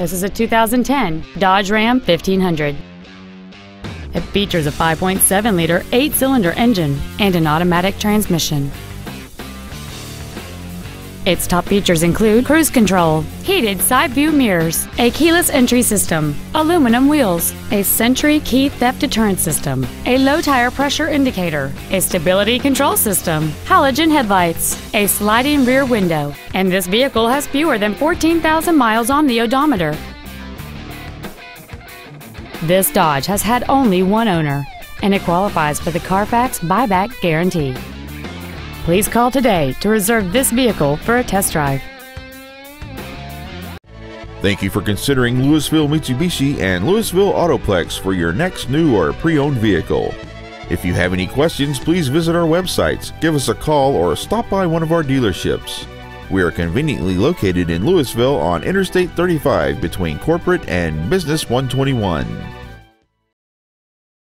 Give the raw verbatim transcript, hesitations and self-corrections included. This is a two thousand ten Dodge Ram fifteen hundred. It features a five point seven liter eight-cylinder engine and an automatic transmission. Its top features include cruise control, heated side view mirrors, a keyless entry system, aluminum wheels, a Sentry key theft deterrent system, a low tire pressure indicator, a stability control system, halogen headlights, a sliding rear window, and this vehicle has fewer than fourteen thousand miles on the odometer. This Dodge has had only one owner, and it qualifies for the Carfax buyback guarantee. Please call today to reserve this vehicle for a test drive. Thank you for considering Lewisville Mitsubishi and Lewisville Autoplex for your next new or pre-owned vehicle. If you have any questions, please visit our websites, give us a call, or stop by one of our dealerships. We are conveniently located in Lewisville on Interstate thirty-five between Corporate and Business one twenty-one.